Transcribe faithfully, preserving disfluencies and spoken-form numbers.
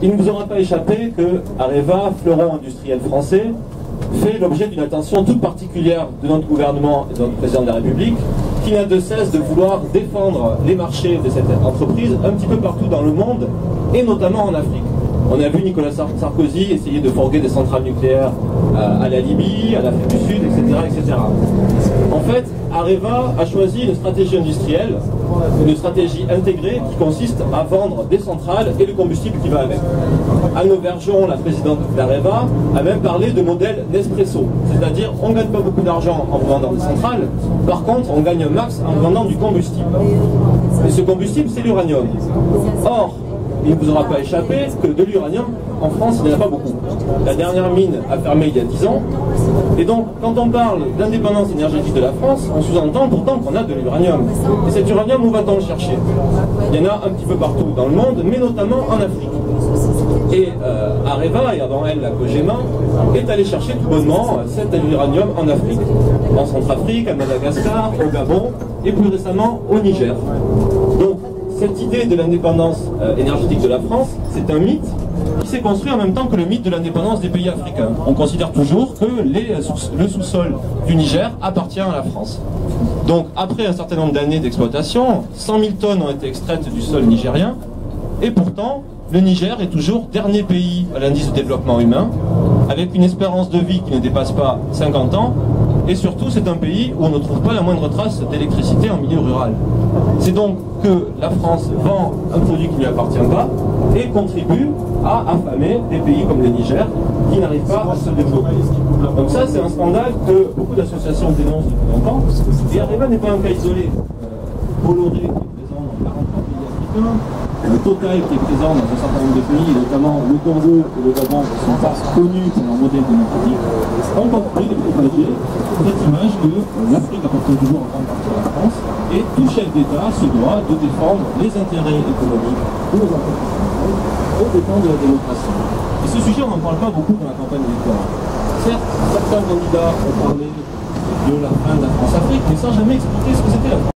Il ne vous aura pas échappé que Areva, fleuron industriel français, fait l'objet d'une attention toute particulière de notre gouvernement et de notre président de la République, qui n'a de cesse de vouloir défendre les marchés de cette entreprise un petit peu partout dans le monde, et notamment en Afrique. On a vu Nicolas Sarkozy essayer de forguer des centrales nucléaires à la Libye, à l'Afrique du Sud, et cetera, et cetera. En fait, Areva a choisi une stratégie industrielle, une stratégie intégrée qui consiste à vendre des centrales et le combustible qui va avec. Anne Vergeon, la présidente d'Areva, a même parlé de modèle Nespresso, c'est-à-dire on ne gagne pas beaucoup d'argent en vendant des centrales, par contre on gagne un max en vendant du combustible. Et ce combustible, c'est l'uranium. Or, il ne vous aura pas échappé que de l'uranium, en France, il n'y en a pas beaucoup. La dernière mine a fermé il y a dix ans. Et donc, quand on parle d'indépendance énergétique de la France, on sous-entend pourtant qu'on a de l'uranium. Et cet uranium, où va-t-on le chercher? Il y en a un petit peu partout dans le monde, mais notamment en Afrique. Et euh, Areva, et avant elle la Cogema, est allée chercher tout bonnement cet uranium en Afrique. En Centrafrique, à Madagascar, au Gabon, et plus récemment au Niger. Donc, cette idée de l'indépendance euh, énergétique de la France, c'est un mythe qui s'est construit en même temps que le mythe de l'indépendance des pays africains. On considère toujours que les, le sous-sol du Niger appartient à la France. Donc après un certain nombre d'années d'exploitation, cent mille tonnes ont été extraites du sol nigérien, et pourtant le Niger est toujours dernier pays à l'indice de développement humain, avec une espérance de vie qui ne dépasse pas cinquante ans, et surtout c'est un pays où on ne trouve pas la moindre trace d'électricité en milieu rural. C'est donc que la France vend un produit qui ne lui appartient pas et contribue à affamer des pays comme le Niger qui n'arrivent pas à se développer. Donc ça, c'est un scandale que beaucoup d'associations dénoncent depuis longtemps, et Areva n'est pas un cas isolé. Bolloré qui est présent dans quarante-trois pays africains, le Total qui est présent dans un certain nombre de pays, notamment le Congo et le Gabon qui sont pas connus pour leur modèle démocratique, ont compris de propager cette image que l'Afrique appartient toujours en grande partie à la France, et tout chef d'État se doit de défendre les intérêts économiques de nos entreprises au dépens de la démocratie. Et ce sujet, on n'en parle pas beaucoup dans la campagne électorale. Certes, certains candidats ont parlé de la fin de la France-Afrique, mais sans jamais expliquer ce que c'était la France.